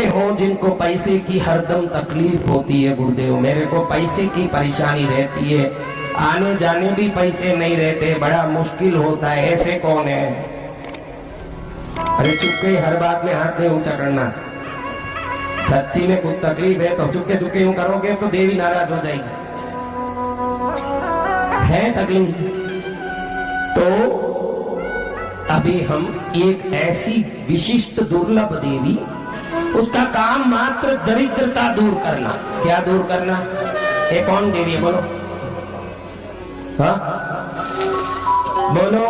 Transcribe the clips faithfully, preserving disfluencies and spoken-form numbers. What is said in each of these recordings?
ऐसे हो जिनको पैसे की हरदम तकलीफ होती है। गुरुदेव मेरे को पैसे की परेशानी रहती है, आने जाने भी पैसे नहीं रहते, बड़ा मुश्किल होता है, ऐसे कौन है? अरे चुपके, हर बात में हाथ नहीं ऊंचा करना। सच्ची में कुछ तकलीफ है तो चुपके चुपके यूं करोगे तो देवी नाराज हो जाएगी। है तकलीफ तो अभी हम एक ऐसी विशिष्ट दुर्लभ देवी, उसका काम मात्र दरिद्रता दूर करना। क्या दूर करना? ये कौन देवी है? बोलो, हाँ बोलो,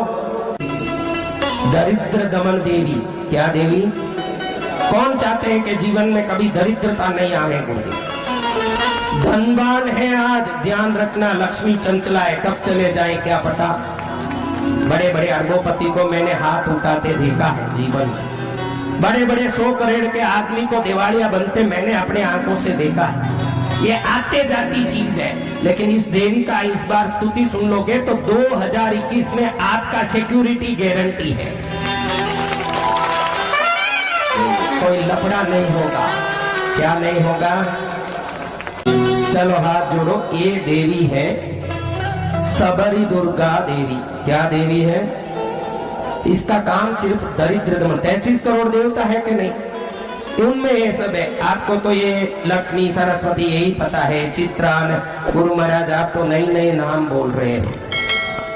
दरिद्र दमन देवी। क्या देवी? कौन चाहते हैं कि जीवन में कभी दरिद्रता नहीं आवे? बोले धनवान है आज, ध्यान रखना। लक्ष्मी चंचला है, कब चले जाए क्या पता। बड़े बड़े अरबोपति को मैंने हाथ उठाते देखा है जीवन में, बड़े बड़े सौ करोड़ के आदमी को दिवालिया बनते मैंने अपने आंखों से देखा है। ये आते जाती चीज है, लेकिन इस देवी का इस बार स्तुति सुन लोगे तो दो हजार इक्कीस में आपका सिक्योरिटी गारंटी है, कोई लफड़ा नहीं होगा। क्या नहीं होगा? चलो हाथ जोड़ो। ये देवी है सबरी दुर्गा देवी। क्या देवी है? इसका काम सिर्फ दरिद्र दमन। तैंतीस करोड़ देवता है कि नहीं, उनमें ये सब है। आपको तो ये लक्ष्मी सरस्वती यही पता है, चित्रान गुरु महाराज। आप तो नए नए नाम बोल रहे हैं।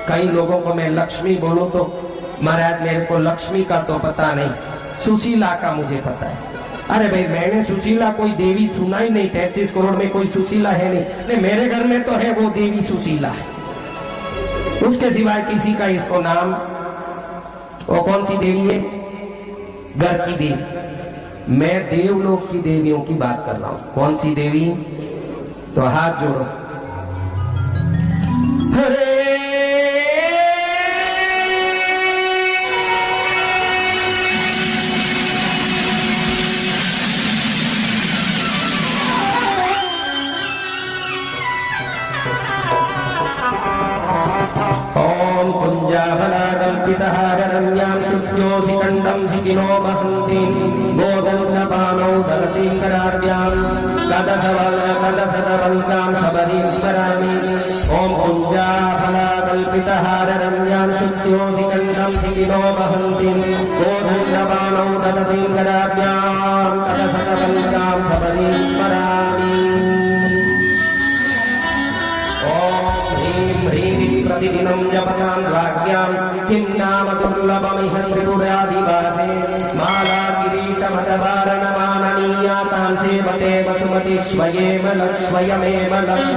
कई लोगों को मैं लक्ष्मी बोलूं तो महाराज मेरे को लक्ष्मी का तो पता नहीं, सुशीला का मुझे पता है। अरे भाई मैंने सुशीला कोई देवी सुना ही नहीं, तैंतीस करोड़ में कोई सुशीला है नहीं। नहीं, मेरे घर में तो है वो देवी सुशीला है, उसके सिवाय किसी का इसको नाम। वो कौन सी देवी है? घर की देवी। मैं देवलोक की देवियों की बात कर रहा हूं। कौन सी देवी? तो हाथ जोड़ो। हरे स्वयमेव लक्ष्मी